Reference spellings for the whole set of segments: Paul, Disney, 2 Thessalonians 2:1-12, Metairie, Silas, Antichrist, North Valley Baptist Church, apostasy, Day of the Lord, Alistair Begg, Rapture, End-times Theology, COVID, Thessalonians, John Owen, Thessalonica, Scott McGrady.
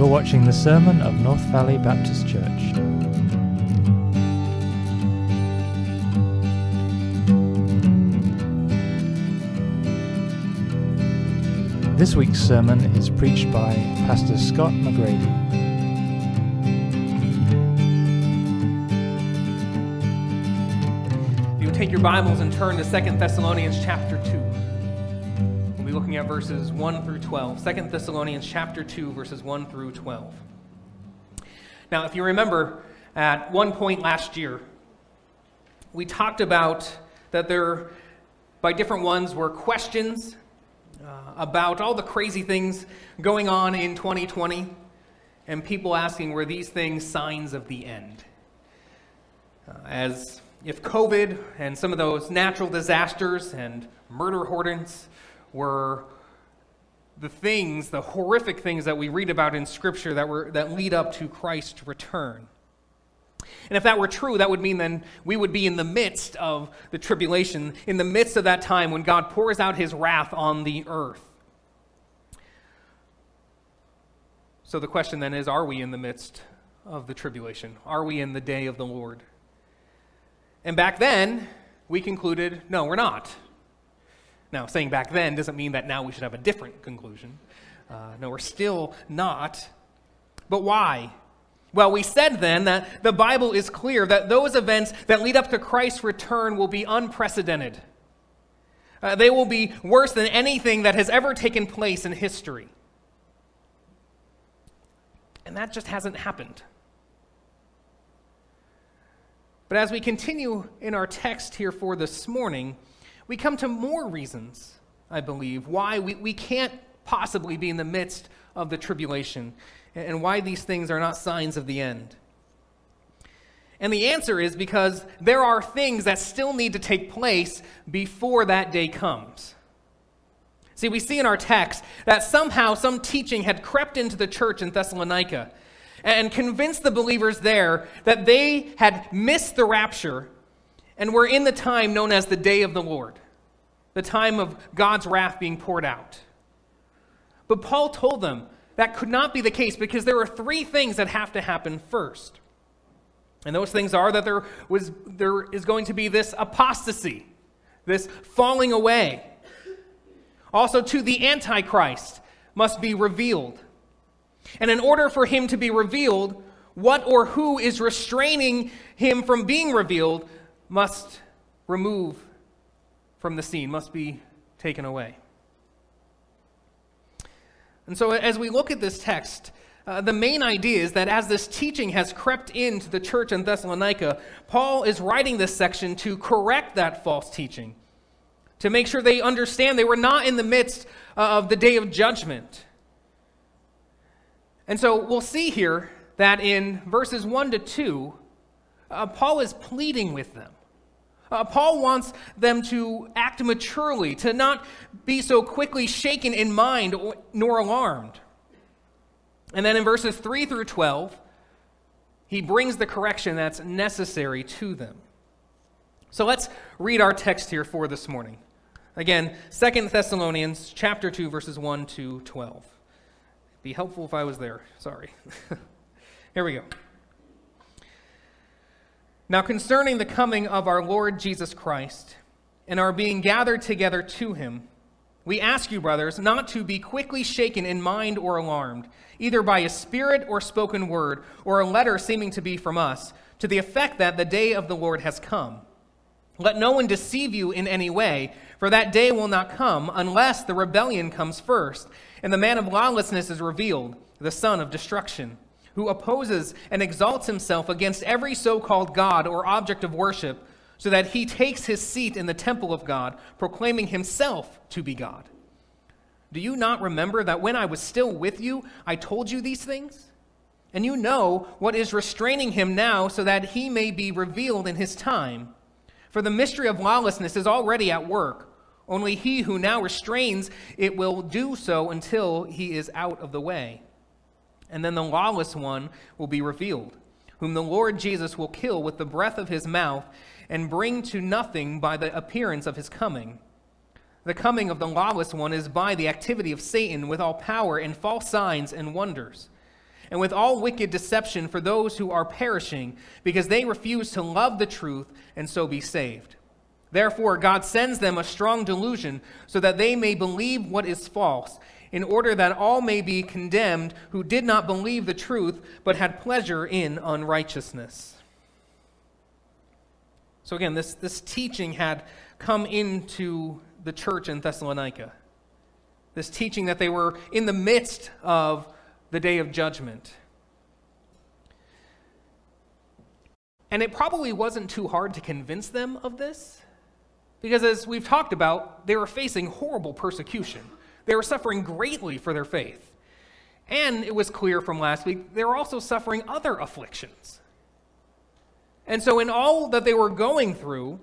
You're watching the sermon of North Valley Baptist Church. This week's sermon is preached by Pastor Scott McGrady. You'll take your Bibles and turn to 2 Thessalonians chapter 2. Looking at verses 1 through 12, 2 Thessalonians chapter 2, verses 1 through 12. Now, if you remember, at one point last year, we talked about that there, by different ones, were questions about all the crazy things going on in 2020, and people asking, were these things signs of the end? As if COVID and some of those natural disasters and murder hordes were the things, the horrific things that we read about in Scripture that lead up to Christ's return. And if that were true, that would mean then we would be in the midst of the tribulation, in the midst of that time when God pours out his wrath on the earth. So the question then is, are we in the midst of the tribulation? Are we in the day of the Lord? And back then, we concluded, no, we're not. Now, saying back then doesn't mean that now we should have a different conclusion. No, we're still not. But why? Well, we said then that the Bible is clear that those events that lead up to Christ's return will be unprecedented. They will be worse than anything that has ever taken place in history. And that just hasn't happened. But as we continue in our text here for this morning, we come to more reasons, I believe, why we can't possibly be in the midst of the tribulation and why these things are not signs of the end. And the answer is because there are things that still need to take place before that day comes. See, we see in our text that somehow some teaching had crept into the church in Thessalonica and convinced the believers there that they had missed the rapture and we're in the time known as the Day of the Lord, the time of God's wrath being poured out. But Paul told them that could not be the case because there are three things that have to happen first. And those things are that there is going to be this apostasy, this falling away. Also, too, the Antichrist must be revealed. And in order for him to be revealed, what or who is restraining him from being revealed must remove from the scene, must be taken away. And so as we look at this text, the main idea is that as this teaching has crept into the church in Thessalonica, Paul is writing this section to correct that false teaching, to make sure they understand they were not in the midst of the day of judgment. And so we'll see here that in verses 1 to 2, Paul is pleading with them. Paul wants them to act maturely, to not be so quickly shaken in mind nor alarmed. And then in verses 3 through 12, he brings the correction that's necessary to them. So let's read our text here for this morning. Again, 2 Thessalonians chapter 2, verses 1 to 12. It'd be helpful if I was there. Sorry. Here we go. Now concerning the coming of our Lord Jesus Christ and our being gathered together to him, we ask you, brothers, not to be quickly shaken in mind or alarmed, either by a spirit or spoken word or a letter seeming to be from us, to the effect that the day of the Lord has come. Let no one deceive you in any way, for that day will not come unless the rebellion comes first, and the man of lawlessness is revealed, the son of destruction, who opposes and exalts himself against every so-called God or object of worship, so that he takes his seat in the temple of God, proclaiming himself to be God. Do you not remember that when I was still with you, I told you these things? And you know what is restraining him now, so that he may be revealed in his time. For the mystery of lawlessness is already at work. Only he who now restrains it will do so until he is out of the way. And then the lawless one will be revealed, whom the Lord Jesus will kill with the breath of his mouth and bring to nothing by the appearance of his coming. The coming of the lawless one is by the activity of Satan with all power and false signs and wonders, and with all wicked deception for those who are perishing, because they refuse to love the truth and so be saved. Therefore, God sends them a strong delusion so that they may believe what is false, in order that all may be condemned who did not believe the truth but had pleasure in unrighteousness." So again, this teaching had come into the church in Thessalonica. This teaching that they were in the midst of the day of judgment. And it probably wasn't too hard to convince them of this, because as we've talked about, they were facing horrible persecution. They were suffering greatly for their faith. And it was clear from last week, they were also suffering other afflictions. And so in all that they were going through,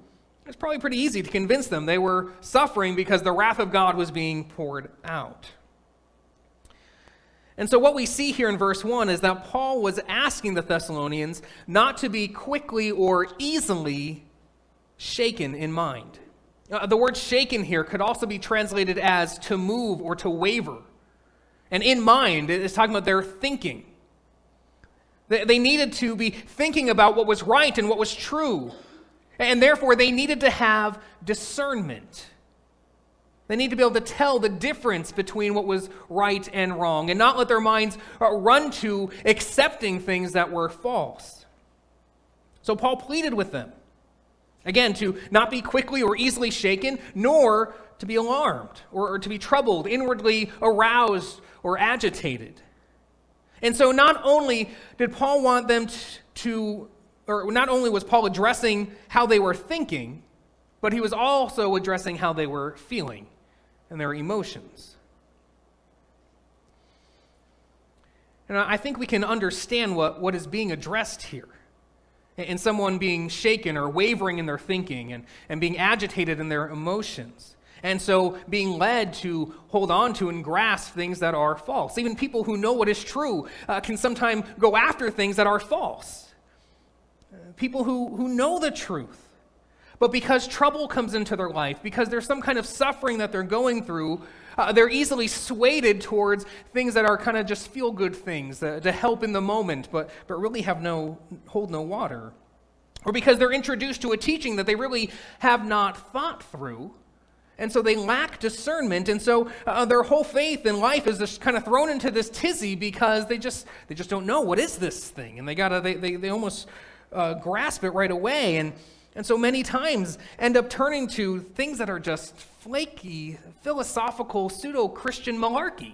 it's probably pretty easy to convince them they were suffering because the wrath of God was being poured out. And so what we see here in verse 1 is that Paul was asking the Thessalonians not to be quickly or easily shaken in mind. The word shaken here could also be translated as to move or to waver. And in mind, it's talking about their thinking. They needed to be thinking about what was right and what was true. And therefore, they needed to have discernment. They need to be able to tell the difference between what was right and wrong, and not let their minds run to accepting things that were false. So Paul pleaded with them, again, to not be quickly or easily shaken, nor to be alarmed or to be troubled, inwardly aroused or agitated. And so not only did Paul want them not only was Paul addressing how they were thinking, but he was also addressing how they were feeling and their emotions. And I think we can understand what is being addressed here. And someone being shaken or wavering in their thinking and being agitated in their emotions. And so being led to hold on to and grasp things that are false. Even people who know what is true can sometimes go after things that are false. People who know the truth, but because trouble comes into their life, because there's some kind of suffering that they're going through, they're easily swayed towards things that are kind of just feel-good things to help in the moment, but really hold no water. Or because they're introduced to a teaching that they really have not thought through, and so they lack discernment, and so their whole faith in life is just kind of thrown into this tizzy because they just don't know what is this thing, and they almost grasp it right away, and so many times end up turning to things that are just flaky, philosophical, pseudo-Christian malarkey.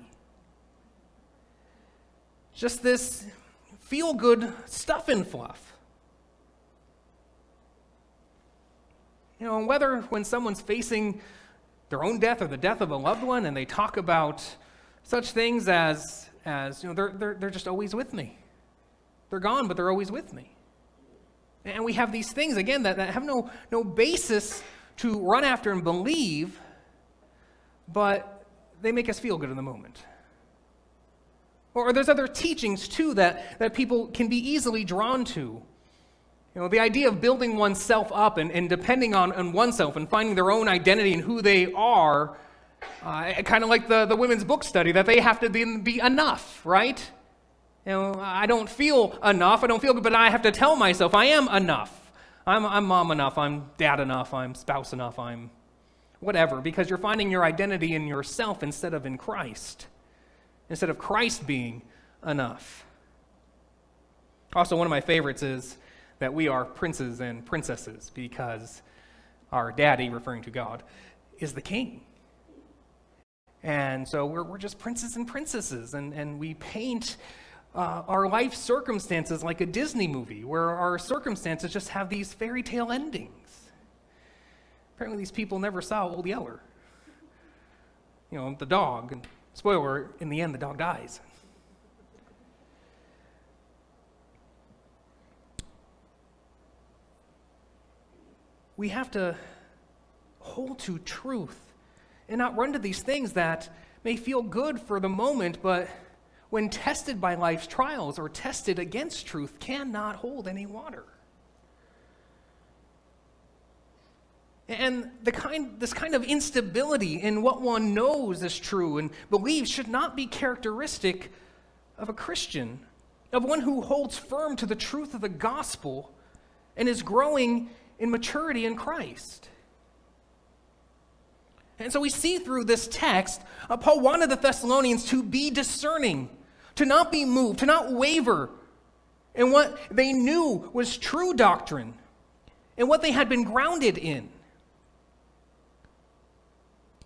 Just this feel-good stuff and fluff. You know, and whether when someone's facing their own death or the death of a loved one, and they talk about such things as you know, they're just always with me. They're gone, but they're always with me. And we have these things, again, that have no basis to run after and believe, but they make us feel good in the moment. Or there's other teachings, too, that people can be easily drawn to. You know, the idea of building oneself up and depending on oneself and finding their own identity and who they are, kind of like the women's book study, that they have to be enough, right? You know, I don't feel enough, I don't feel good, but I have to tell myself I am enough. I'm mom enough, I'm dad enough, I'm spouse enough, I'm whatever, because you're finding your identity in yourself instead of in Christ, instead of Christ being enough. Also, one of my favorites is that we are princes and princesses because our daddy, referring to God, is the king. And so we're just princes and princesses, and we paint our life circumstances like a Disney movie, where our circumstances just have these fairy tale endings. Apparently these people never saw Old Yeller. You know, the dog, and spoiler, in the end the dog dies. We have to hold to truth and not run to these things that may feel good for the moment, but when tested by life's trials or tested against truth, cannot hold any water. And this kind of instability in what one knows is true and believes should not be characteristic of a Christian of one who holds firm to the truth of the gospel and is growing in maturity in Christ. And so we see through this text, Paul wanted the Thessalonians to be discerning, to not be moved, to not waver in what they knew was true doctrine and what they had been grounded in.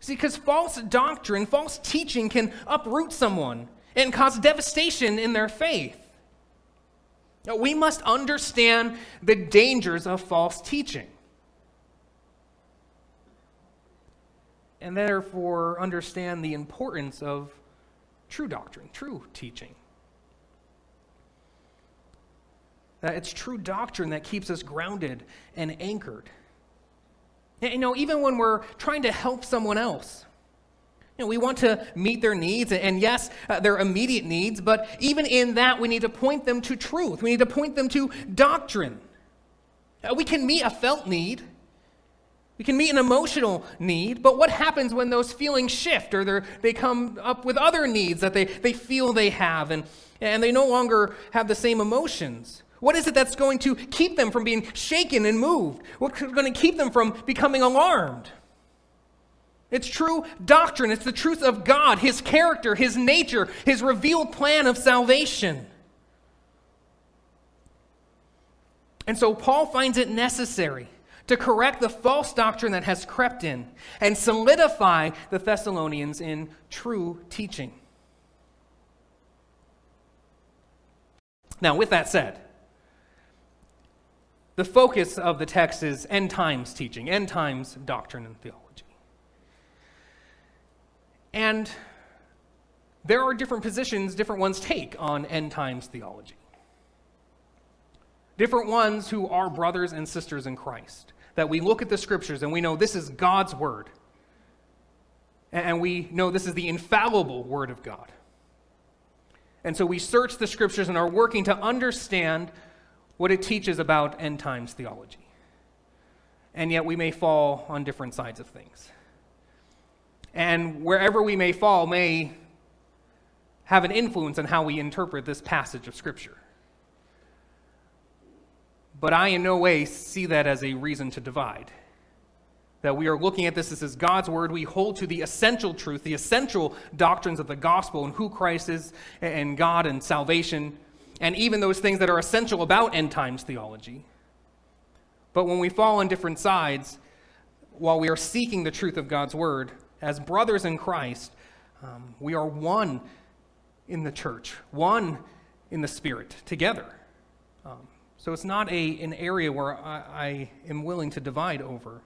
See, because false doctrine, false teaching can uproot someone and cause devastation in their faith. Now, we must understand the dangers of false teaching, and therefore understand the importance of true doctrine, true teaching. That it's true doctrine that keeps us grounded and anchored. And, you know, even when we're trying to help someone else, you know, we want to meet their needs, and yes, their immediate needs, but even in that, we need to point them to truth. We need to point them to doctrine. We can meet a felt need. We can meet an emotional need, but what happens when those feelings shift, or they come up with other needs that they feel they have, and they no longer have the same emotions? What is it that's going to keep them from being shaken and moved? What's going to keep them from becoming alarmed? It's true doctrine. It's the truth of God, His character, His nature, His revealed plan of salvation. And so Paul finds it necessary to correct the false doctrine that has crept in and solidify the Thessalonians in true teaching. Now, with that said, the focus of the text is end times teaching, end times doctrine and theology. And there are different positions different ones take on end times theology. Different ones who are brothers and sisters in Christ, that we look at the scriptures and we know this is God's word. And we know this is the infallible word of God. And so we search the scriptures and are working to understand what it teaches about end times theology. And yet we may fall on different sides of things. And wherever we may fall may have an influence on how we interpret this passage of scripture. But I in no way see that as a reason to divide. That we are looking at this as God's word. We hold to the essential truth, the essential doctrines of the gospel and who Christ is and God and salvation, and even those things that are essential about end times theology. But when we fall on different sides, while we are seeking the truth of God's word, as brothers in Christ, we are one in the church, one in the spirit, together. So it's not an area where I am willing to divide over.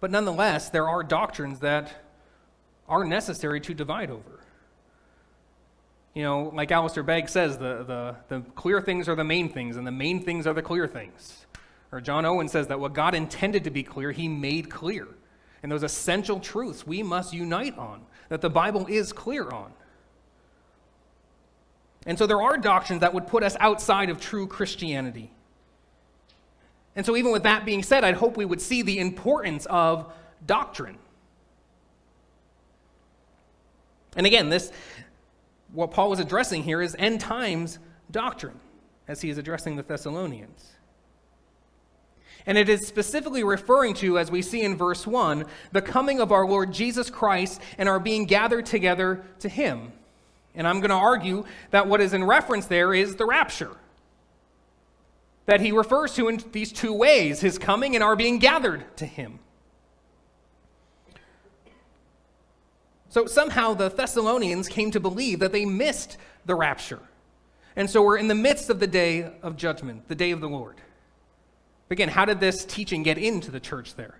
But nonetheless, there are doctrines that are necessary to divide over. You know, like Alistair Begg says, the clear things are the main things, and the main things are the clear things. Or John Owen says that what God intended to be clear, He made clear. And those essential truths we must unite on, that the Bible is clear on. And so there are doctrines that would put us outside of true Christianity. And so even with that being said, I'd hope we would see the importance of doctrine. And again, what Paul was addressing here is end times doctrine, as he is addressing the Thessalonians. And it is specifically referring to, as we see in verse 1, the coming of our Lord Jesus Christ and our being gathered together to Him. And I'm going to argue that what is in reference there is the rapture, that he refers to in these two ways, his coming and our being gathered to him. So somehow the Thessalonians came to believe that they missed the rapture. And so we're in the midst of the day of judgment, the day of the Lord. Again, how did this teaching get into the church there?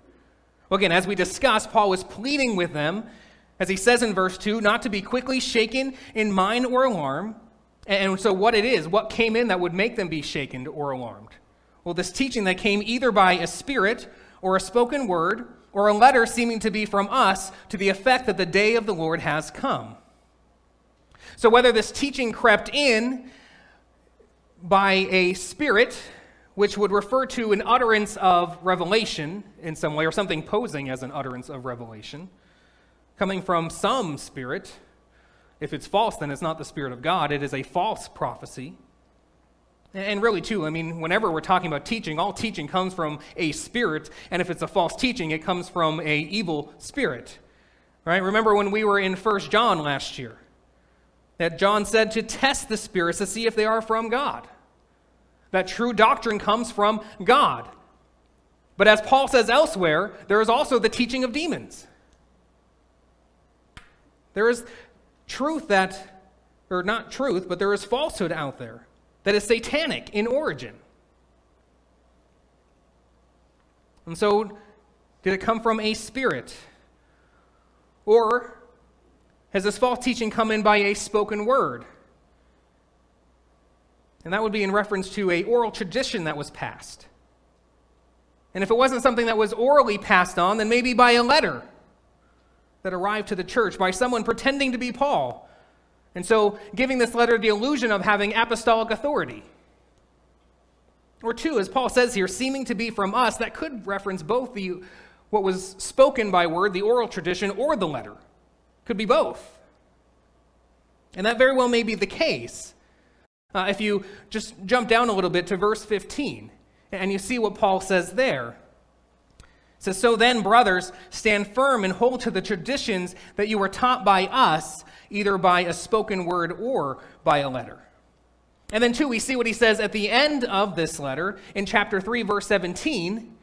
Well, again, as we discussed, Paul was pleading with them, as he says in verse 2, not to be quickly shaken in mind or alarm. And so what came in that would make them be shaken or alarmed? Well, this teaching that came either by a spirit or a spoken word or a letter seeming to be from us, to the effect that the day of the Lord has come. So whether this teaching crept in by a spirit, which would refer to an utterance of revelation in some way, or something posing as an utterance of revelation, coming from some spirit, If it's false, then it's not the Spirit of God. It is a false prophecy. And really, too, I mean, whenever we're talking about teaching, all teaching comes from a spirit, and if it's a false teaching, it comes from a evil spirit, right? Remember when we were in 1 John last year, that John said to test the spirits to see if they are from God, that true doctrine comes from God. But as Paul says elsewhere, there is also the teaching of demons. There is truth that, or not truth, but there is falsehood out there that is satanic in origin. And so, did it come from a spirit? Or has this false teaching come in by a spoken word? And that would be in reference to an oral tradition that was passed. And if it wasn't something that was orally passed on, then maybe by a letter that arrived to the church by someone pretending to be Paul, and so giving this letter the illusion of having apostolic authority. Or two, as Paul says here, seeming to be from us, that could reference both the what was spoken by word, the oral tradition, or the letter. Could be both. And that very well may be the case. If you just jump down a little bit to verse 15, and you see what Paul says there. It says, "So then, brothers, stand firm and hold to the traditions that you were taught by us, either by a spoken word or by a letter." And then, two, we see what he says at the end of this letter in chapter 3, verse 17,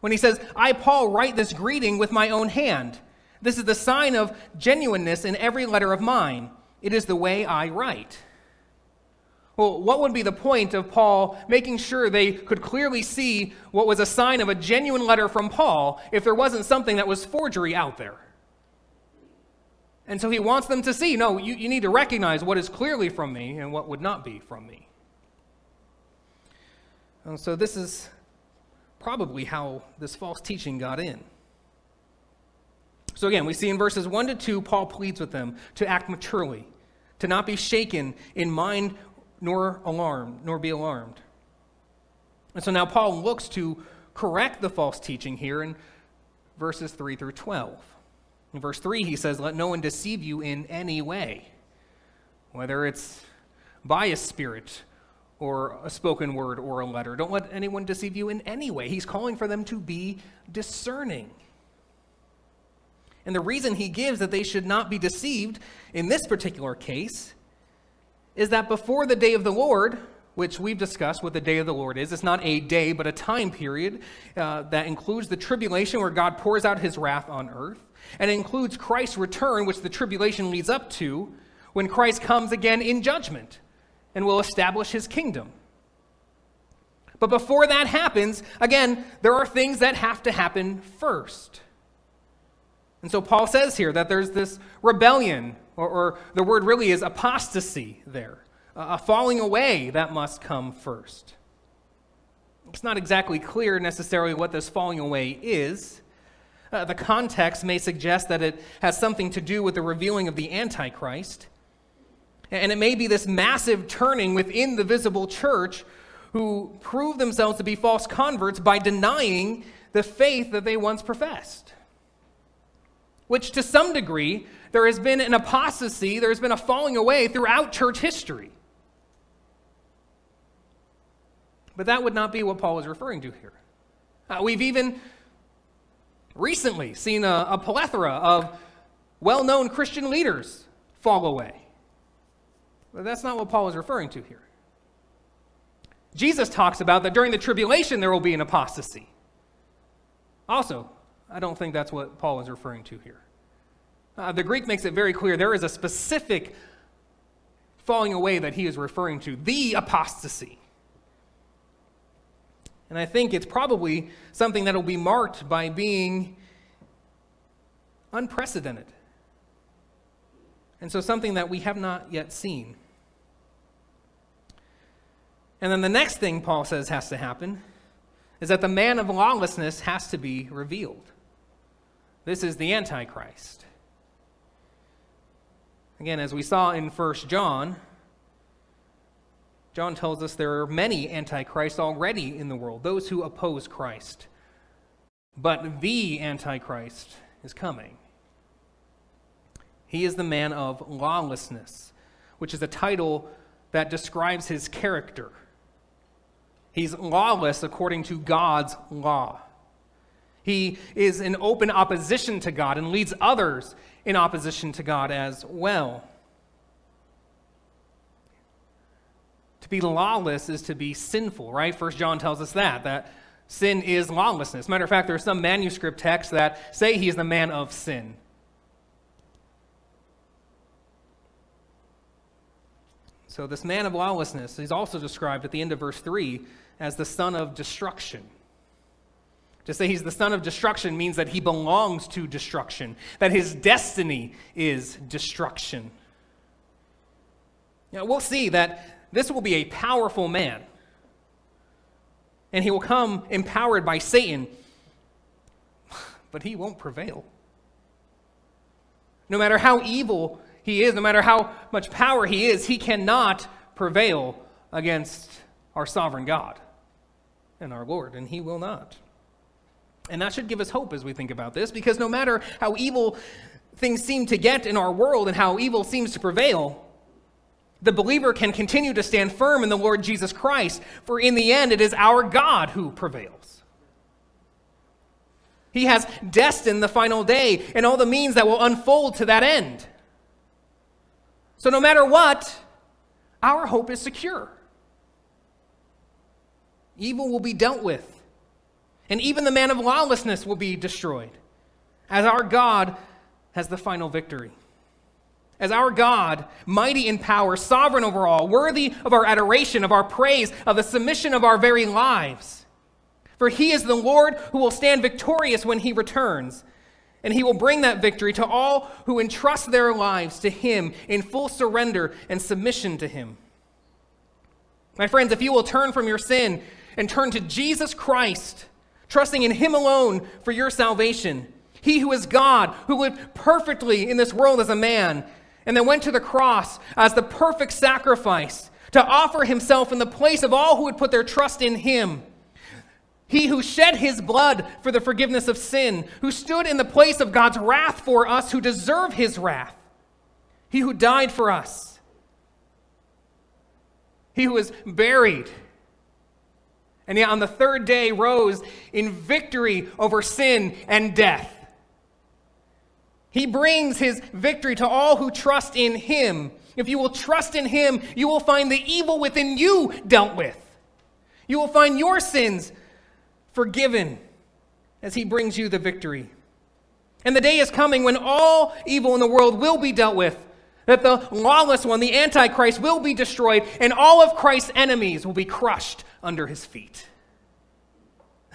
when he says, "I, Paul, write this greeting with my own hand. This is the sign of genuineness in every letter of mine. It is the way I write." Well, what would be the point of Paul making sure they could clearly see what was a sign of a genuine letter from Paul if there wasn't something that was forgery out there? And so he wants them to see, no, you need to recognize what is clearly from me and what would not be from me. And so this is probably how this false teaching got in. So again, we see in verses 1 to 2, Paul pleads with them to act maturely, to not be shaken in mind nor be alarmed. And so now Paul looks to correct the false teaching here in verses 3 through 12. In verse 3, he says, "Let no one deceive you in any way," whether it's by a spirit or a spoken word or a letter. Don't let anyone deceive you in any way. He's calling for them to be discerning. And the reason he gives that they should not be deceived in this particular case is that before the day of the Lord, which we've discussed what the day of the Lord is, it's not a day but a time period that includes the tribulation where God pours out his wrath on earth, and it includes Christ's return, which the tribulation leads up to, when Christ comes again in judgment and will establish his kingdom. But before that happens, again, there are things that have to happen first. And so Paul says here that there's this rebellion, or the word really is apostasy there, a falling away that must come first. It's not exactly clear necessarily what this falling away is. The context may suggest that it has something to do with the revealing of the Antichrist. And it may be this massive turning within the visible church who prove themselves to be false converts by denying the faith that they once professed. Which to some degree, there has been an apostasy, there has been a falling away throughout church history. But that would not be what Paul is referring to here. We've even recently seen a plethora of well-known Christian leaders fall away. But that's not what Paul is referring to here. Jesus talks about that during the tribulation there will be an apostasy. Also, I don't think that's what Paul is referring to here. The Greek makes it very clear there is a specific falling away that he is referring to, the apostasy. And I think it's probably something that will be marked by being unprecedented. And so something that we have not yet seen. And then the next thing Paul says has to happen is that the man of lawlessness has to be revealed. This is the Antichrist. Again, as we saw in 1 John, John tells us there are many antichrists already in the world, those who oppose Christ. But the Antichrist is coming. He is the man of lawlessness, which is a title that describes his character. He's lawless according to God's law. He is in open opposition to God and leads others in opposition to God as well. To be lawless is to be sinful, right? First John tells us that sin is lawlessness. Matter of fact, there are some manuscript texts that say he is the man of sin. So this man of lawlessness is also described at the end of verse 3 as the son of destruction. To say he's the son of destruction means that he belongs to destruction, that his destiny is destruction. Now, we'll see that this will be a powerful man, and he will come empowered by Satan, but he won't prevail. No matter how evil he is, no matter how much power he is, he cannot prevail against our sovereign God and our Lord, and he will not. And that should give us hope as we think about this, because no matter how evil things seem to get in our world and how evil seems to prevail, the believer can continue to stand firm in the Lord Jesus Christ, for in the end it is our God who prevails. He has destined the final day and all the means that will unfold to that end. So no matter what, our hope is secure. Evil will be dealt with. And even the man of lawlessness will be destroyed, as our God has the final victory. As our God, mighty in power, sovereign over all, worthy of our adoration, of our praise, of the submission of our very lives. For he is the Lord who will stand victorious when he returns, and he will bring that victory to all who entrust their lives to him in full surrender and submission to him. My friends, if you will turn from your sin and turn to Jesus Christ, trusting in him alone for your salvation, he who is God, who lived perfectly in this world as a man, and then went to the cross as the perfect sacrifice to offer himself in the place of all who would put their trust in him. He who shed his blood for the forgiveness of sin, who stood in the place of God's wrath for us who deserve his wrath. He who died for us. He who is buried, and yet on the third day rose in victory over sin and death. He brings his victory to all who trust in him. If you will trust in him, you will find the evil within you dealt with. You will find your sins forgiven as he brings you the victory. And the day is coming when all evil in the world will be dealt with, that the lawless one, the Antichrist, will be destroyed, and all of Christ's enemies will be crushed under his feet.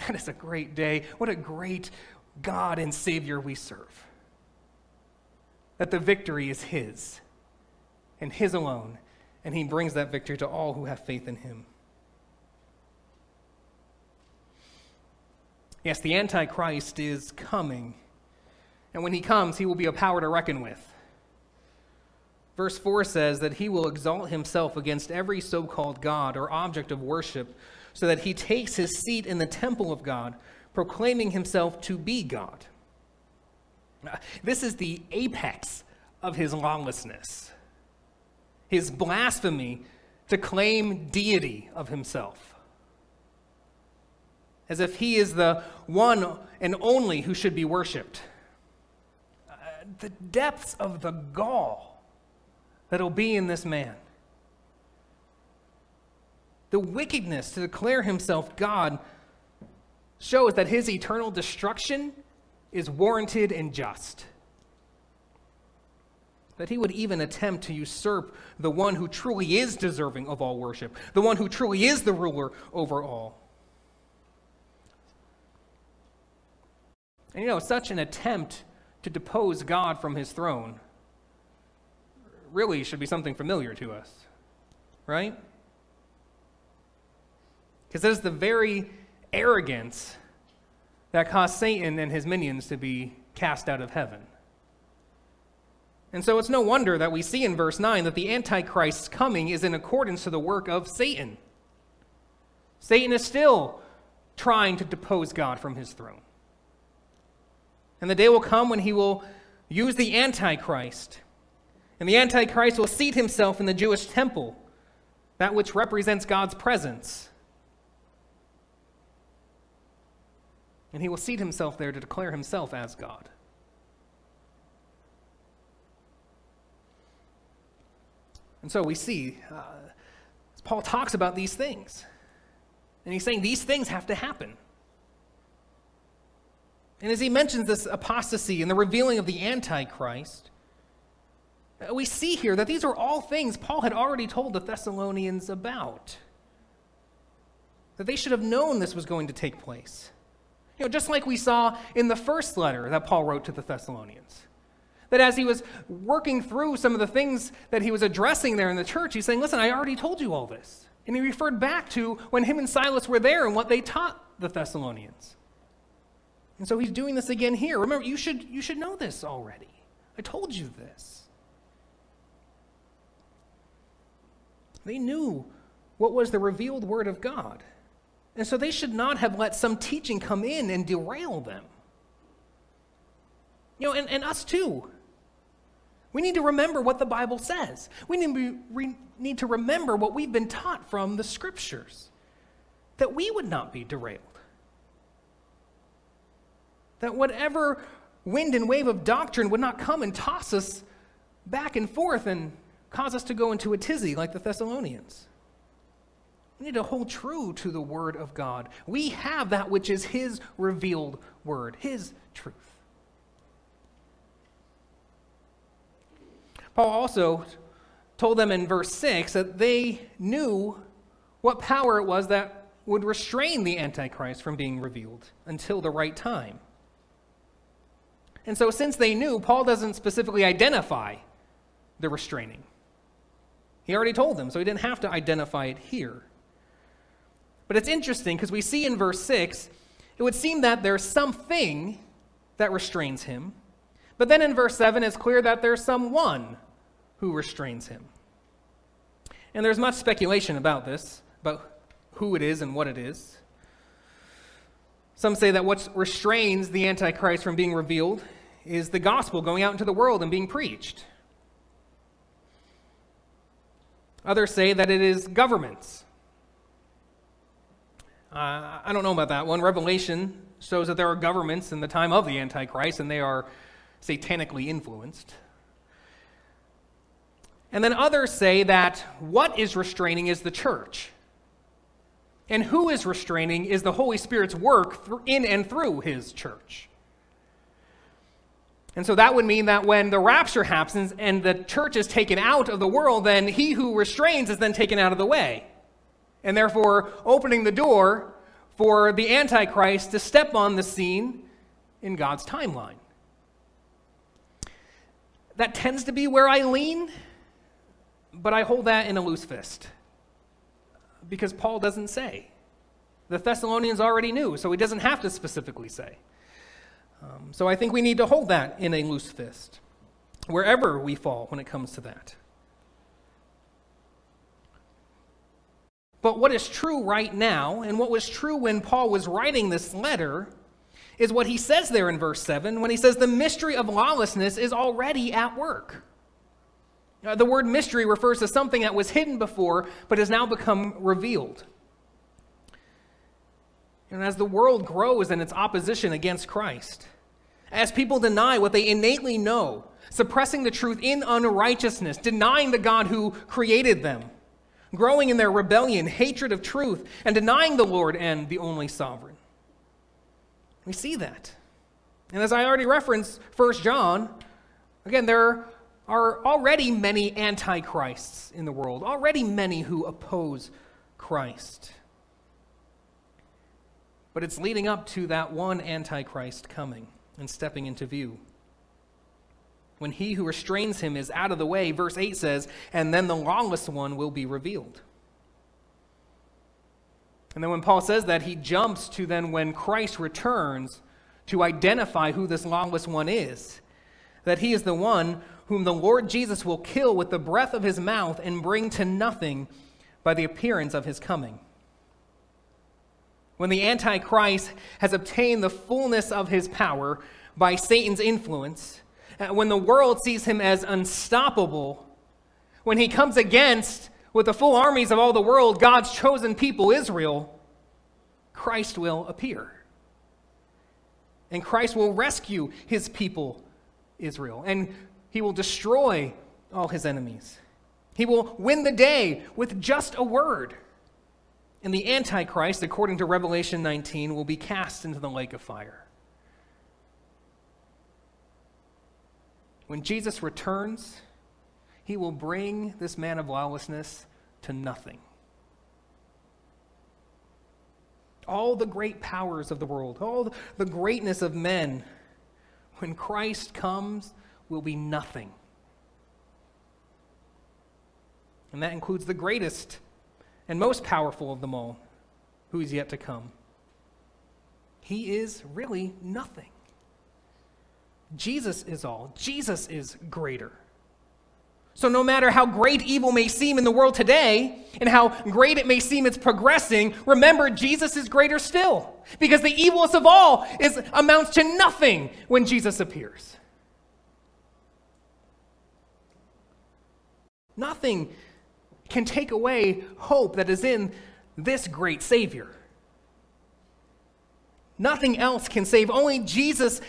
That is a great day. What a great God and Savior we serve. That the victory is his, and his alone, and he brings that victory to all who have faith in him. Yes, the Antichrist is coming, and when he comes, he will be a power to reckon with. Verse 4 says that he will exalt himself against every so-called God or object of worship, so that he takes his seat in the temple of God, proclaiming himself to be God. This is the apex of his lawlessness, his blasphemy to claim deity of himself, as if he is the one and only who should be worshipped. The depths of the gall that'll be in this man. The wickedness to declare himself God shows that his eternal destruction is warranted and just. That he would even attempt to usurp the one who truly is deserving of all worship, the one who truly is the ruler over all. And you know, such an attempt to depose God from his throne really should be something familiar to us, right? Because that is the very arrogance that caused Satan and his minions to be cast out of heaven. And so it's no wonder that we see in verse 9 that the Antichrist's coming is in accordance to the work of Satan. Satan is still trying to depose God from his throne. And the day will come when he will use the Antichrist. And the Antichrist will seat himself in the Jewish temple, that which represents God's presence. And he will seat himself there to declare himself as God. And so we see, Paul talks about these things. And he's saying these things have to happen. And as he mentions this apostasy and the revealing of the Antichrist, we see here that these are all things Paul had already told the Thessalonians about. That they should have known this was going to take place. You know, just like we saw in the first letter that Paul wrote to the Thessalonians. That as he was working through some of the things that he was addressing there in the church, he's saying, listen, I already told you all this. And he referred back to when him and Silas were there and what they taught the Thessalonians. And so he's doing this again here. Remember, you should know this already. I told you this. They knew what was the revealed word of God. And so they should not have let some teaching come in and derail them. You know, and us too. We need to remember what the Bible says. We need to remember what we've been taught from the Scriptures, that we would not be derailed. That whatever wind and wave of doctrine would not come and toss us back and forth and cause us to go into a tizzy like the Thessalonians. We need to hold true to the Word of God. We have that which is His revealed Word, His truth. Paul also told them in verse 6 that they knew what power it was that would restrain the Antichrist from being revealed until the right time. And so since they knew, Paul doesn't specifically identify the restraining. He already told them, so he didn't have to identify it here. But it's interesting because we see in verse 6, it would seem that there's something that restrains him. But then in verse 7, it's clear that there's someone who restrains him. And there's much speculation about this, about who it is and what it is. Some say that what restrains the Antichrist from being revealed is the gospel going out into the world and being preached. Others say that it is governments. I don't know about that one. Revelation shows that there are governments in the time of the Antichrist, and they are satanically influenced. And then others say that what is restraining is the church. And who is restraining is the Holy Spirit's work in and through His church. And so that would mean that when the rapture happens and the church is taken out of the world, then he who restrains is then taken out of the way. And therefore, opening the door for the Antichrist to step on the scene in God's timeline. That tends to be where I lean, but I hold that in a loose fist because Paul doesn't say. The Thessalonians already knew, so he doesn't have to specifically say. So I think we need to hold that in a loose fist wherever we fall when it comes to that. But what is true right now, and what was true when Paul was writing this letter, is what he says there in verse 7 when he says the mystery of lawlessness is already at work. The word mystery refers to something that was hidden before but has now become revealed. And as the world grows in its opposition against Christ, as people deny what they innately know, suppressing the truth in unrighteousness, denying the God who created them, growing in their rebellion, hatred of truth, and denying the Lord and the only sovereign. We see that. And as I already referenced 1 John, again, there are already many antichrists in the world, already many who oppose Christ. But it's leading up to that one Antichrist coming and stepping into view. When he who restrains him is out of the way, verse 8 says, and then the lawless one will be revealed. And then when Paul says that, he jumps to then when Christ returns to identify who this lawless one is, that he is the one whom the Lord Jesus will kill with the breath of his mouth and bring to nothing by the appearance of his coming. When the Antichrist has obtained the fullness of his power by Satan's influence, When the world sees him as unstoppable, when he comes against, with the full armies of all the world, God's chosen people, Israel, Christ will appear. And Christ will rescue his people, Israel. And he will destroy all his enemies. He will win the day with just a word. And the Antichrist, according to Revelation 19, will be cast into the lake of fire. When Jesus returns, he will bring this man of lawlessness to nothing. All the great powers of the world, all the greatness of men, when Christ comes, will be nothing. And that includes the greatest and most powerful of them all, who is yet to come. He is really nothing. Jesus is all. Jesus is greater. So no matter how great evil may seem in the world today, and how great it may seem it's progressing, remember, Jesus is greater still, because the evilest of all amounts to nothing when Jesus appears. Nothing can take away hope that is in this great Savior. Nothing else can save. Only Jesus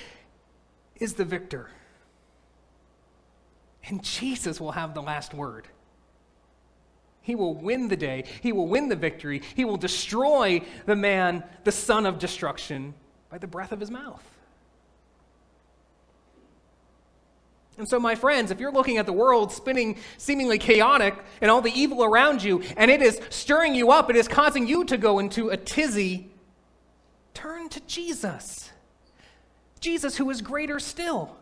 is the victor. And Jesus will have the last word. He will win the day. He will win the victory. He will destroy the man, the son of destruction, by the breath of his mouth. And so, my friends, if you're looking at the world spinning seemingly chaotic and all the evil around you, and it is stirring you up, it is causing you to go into a tizzy, turn to Jesus. Jesus, who is greater still.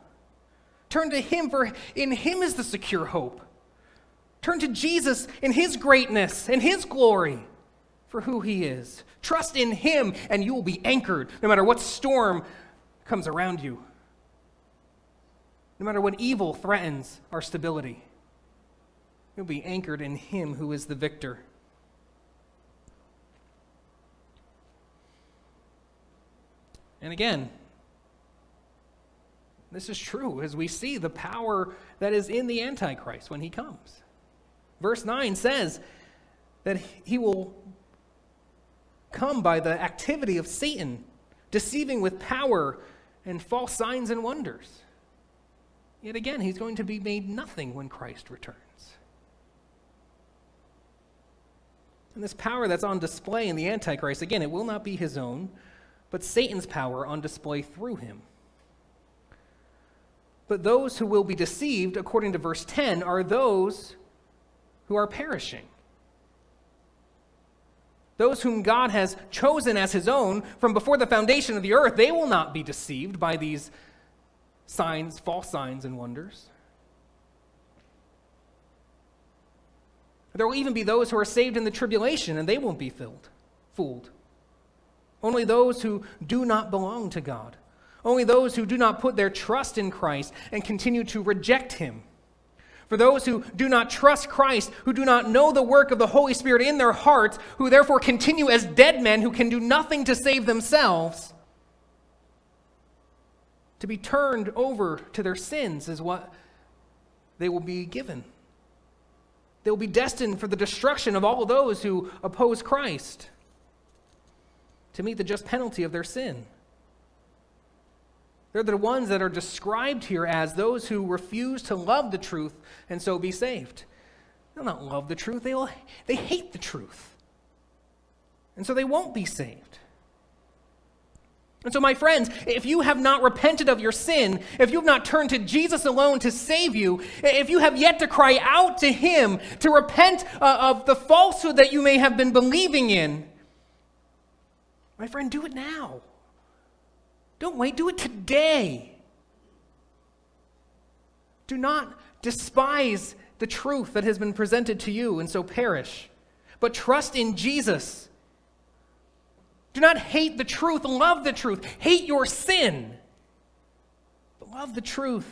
Turn to him, for in him is the secure hope. Turn to Jesus in his greatness, in his glory, for who he is. Trust in him, and you will be anchored no matter what storm comes around you, no matter what evil threatens our stability. You'll be anchored in him who is the victor. And again, this is true as we see the power that is in the Antichrist when he comes. Verse 9 says that he will come by the activity of Satan, deceiving with power and false signs and wonders. Yet again, he's going to be made nothing when Christ returns. And this power that's on display in the Antichrist, again, it will not be his own, but Satan's power on display through him. But those who will be deceived, according to verse 10, are those who are perishing. Those whom God has chosen as his own from before the foundation of the earth, they will not be deceived by these signs, false signs and wonders. There will even be those who are saved in the tribulation, and they won't be fooled. Only those who do not belong to God. Only those who do not put their trust in Christ and continue to reject him. For those who do not trust Christ, who do not know the work of the Holy Spirit in their hearts, who therefore continue as dead men who can do nothing to save themselves, to be turned over to their sins is what they will be given. They will be destined for the destruction of all those who oppose Christ, to meet the just penalty of their sin. They're the ones that are described here as those who refuse to love the truth and so be saved. They'll not love the truth. They hate the truth. And so they won't be saved. And so, my friends, if you have not repented of your sin, if you have not turned to Jesus alone to save you, if you have yet to cry out to him, to repent of the falsehood that you may have been believing in, my friend, do it now. Don't wait. Do it today. Do not despise the truth that has been presented to you and so perish, but trust in Jesus. Do not hate the truth. Love the truth. Hate your sin, but love the truth.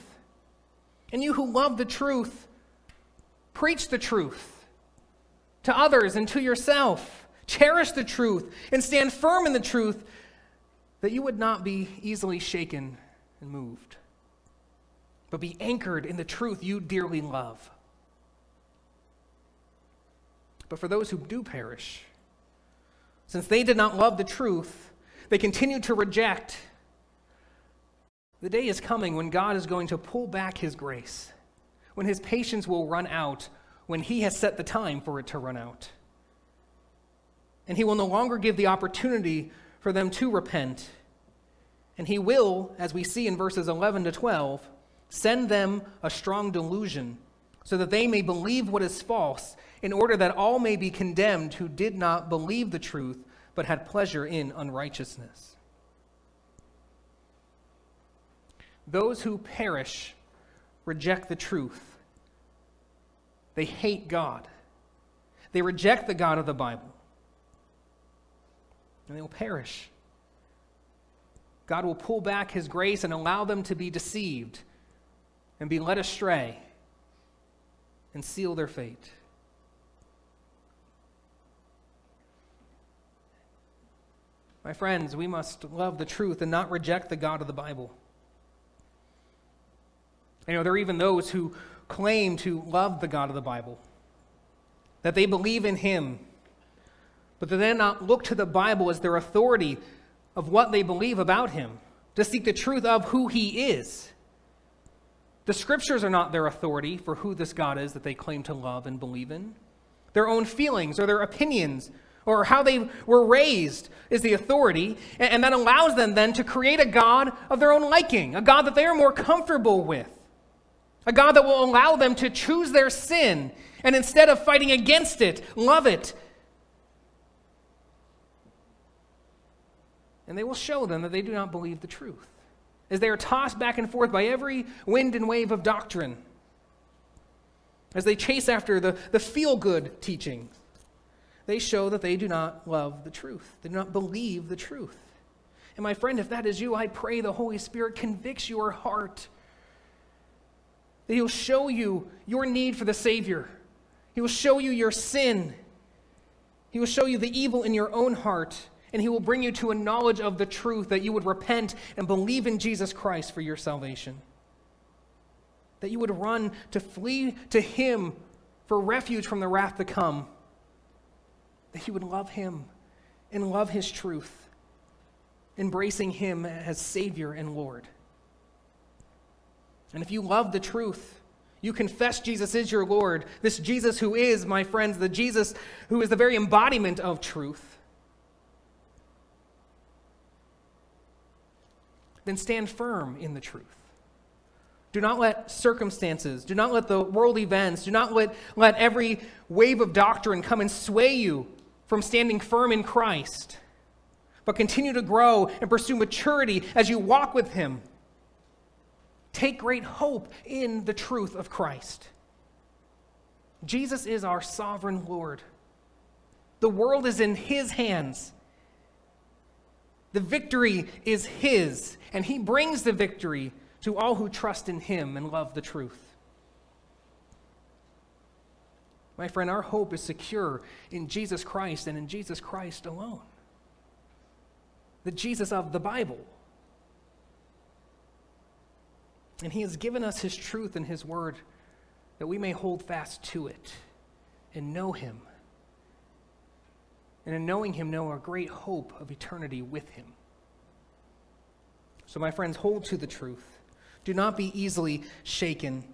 And you who love the truth, preach the truth to others and to yourself. Cherish the truth and stand firm in the truth, that you would not be easily shaken and moved. but be anchored in the truth you dearly love. But for those who do perish, since they did not love the truth, they continue to reject. The day is coming when God is going to pull back his grace, when his patience will run out, when he has set the time for it to run out. And he will no longer give the opportunity for them to repent. And he will, as we see in verses 11 to 12, send them a strong delusion so that they may believe what is false, in order that all may be condemned who did not believe the truth, but had pleasure in unrighteousness. Those who perish reject the truth. They hate God. They reject the God of the Bible. And they will perish. God will pull back his grace and allow them to be deceived and be led astray and seal their fate. My friends, we must love the truth and not reject the God of the Bible. You know, there are even those who claim to love the God of the Bible, that they believe in him, but they then not look to the Bible as their authority of what they believe about him, to seek the truth of who he is. The scriptures are not their authority for who this God is that they claim to love and believe in. Their own feelings or their opinions or how they were raised is the authority, and that allows them then to create a God of their own liking, a God that they are more comfortable with, a God that will allow them to choose their sin and instead of fighting against it, love it. And they will show them that they do not believe the truth, as they are tossed back and forth by every wind and wave of doctrine, as they chase after the feel-good teachings. They show that they do not love the truth. They do not believe the truth. And my friend, if that is you, I pray the Holy Spirit convicts your heart, that he'll show you your need for the Savior. He will show you your sin. He will show you the evil in your own heart, and he will bring you to a knowledge of the truth, that you would repent and believe in Jesus Christ for your salvation, that you would run to flee to him for refuge from the wrath to come, that you would love him and love his truth, embracing him as Savior and Lord. And if you love the truth, you confess Jesus is your Lord, this Jesus who is, my friends, the Jesus who is the very embodiment of truth, then stand firm in the truth. Do not let circumstances, do not let the world events, do not let every wave of doctrine come and sway you from standing firm in Christ, but continue to grow and pursue maturity as you walk with him. Take great hope in the truth of Christ. Jesus is our sovereign Lord. The world is in his hands. The victory is his, and he brings the victory to all who trust in him and love the truth. My friend, our hope is secure in Jesus Christ and in Jesus Christ alone, the Jesus of the Bible. And he has given us his truth and his word that we may hold fast to it and know him. And in knowing him, know our great hope of eternity with him. So my friends, hold to the truth. Do not be easily shaken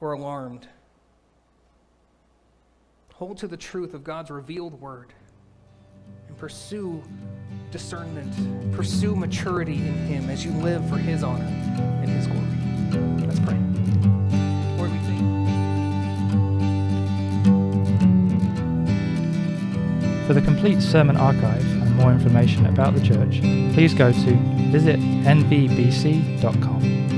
or alarmed. Hold to the truth of God's revealed word and pursue discernment, pursue maturity in him as you live for his honor and his glory. Let's pray. Lord, we thank you. For the complete sermon archive and more information about the church, please go to visitnvbc.com.